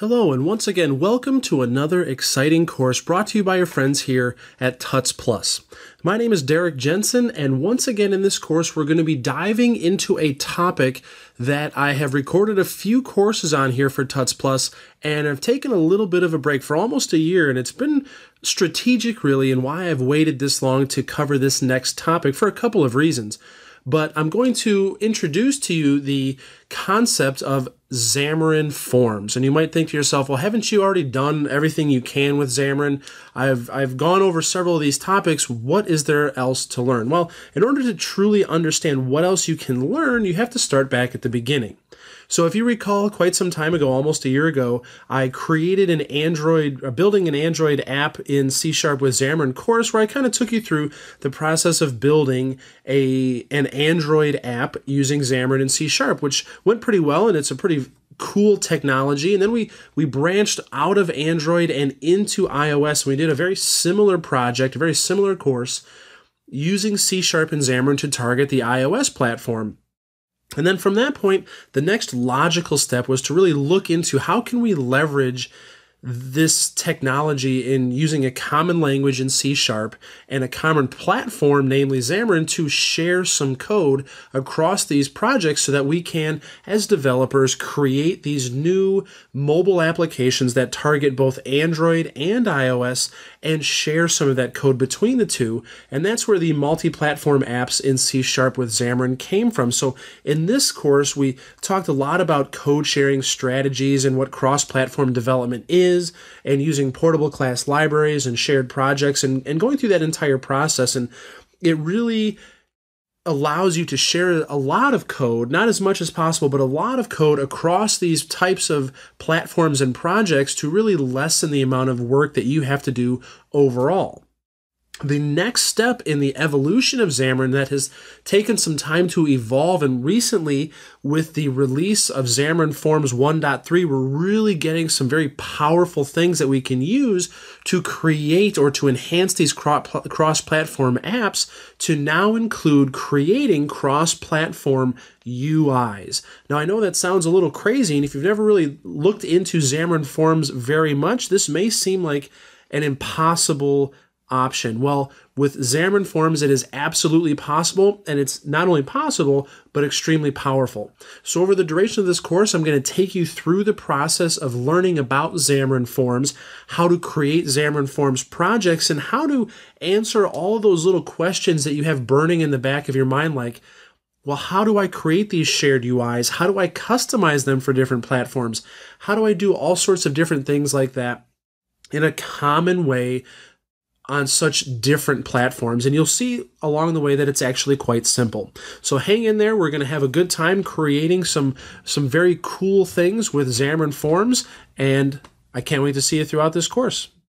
Hello, and once again, welcome to another exciting course brought to you by your friends here at Tuts+. My name is Derek Jensen, and once again in this course, we're going to be diving into a topic that I have recorded a few courses on here for Tuts+, and I've taken a little bit of a break for almost a year, and it's been strategic, really, and why I've waited this long to cover this next topic for a couple of reasons. But I'm going to introduce to you the concept of Xamarin.Forms. And you might think to yourself, well, haven't you already done everything you can with Xamarin? I've gone over several of these topics. What is there else to learn? Well, in order to truly understand what else you can learn, you have to start back at the beginning. So if you recall, quite some time ago, almost a year ago, I created an Android, building an Android app in C# with Xamarin course, where I kind of took you through the process of building an Android app using Xamarin and C#, which went pretty well, and it's a pretty cool technology. And then we branched out of Android and into iOS. We did a very similar project, a very similar course, using C# and Xamarin to target the iOS platform. And then from that point, the next logical step was to really look into how can we leverage this technology in using a common language in C# and a common platform, namely Xamarin, to share some code across these projects so that we can, as developers, create these new mobile applications that target both Android and iOS and share some of that code between the two. And that's where the multi-platform apps in C# with Xamarin came from. So in this course, we talked a lot about code sharing strategies and what cross-platform development is, and using portable class libraries and shared projects, and going through that entire process. And it really allows you to share a lot of code, not as much as possible, but a lot of code across these types of platforms and projects to really lessen the amount of work that you have to do overall. The next step in the evolution of Xamarin that has taken some time to evolve, and recently with the release of Xamarin.Forms 1.3, we're really getting some very powerful things that we can use to create or to enhance these cross-platform apps to now include creating cross-platform UIs. Now, I know that sounds a little crazy, and if you've never really looked into Xamarin.Forms very much, this may seem like an impossible option. Well, with Xamarin.Forms, it is absolutely possible, and it's not only possible, but extremely powerful. So over the duration of this course, I'm going to take you through the process of learning about Xamarin.Forms, how to create Xamarin.Forms projects, and how to answer all those little questions that you have burning in the back of your mind, like, well, how do I create these shared UIs? How do I customize them for different platforms? How do I do all sorts of different things like that in a common way on such different platforms? And you'll see along the way that it's actually quite simple. So hang in there. We're going to have a good time creating some very cool things with Xamarin.Forms, and I can't wait to see you throughout this course.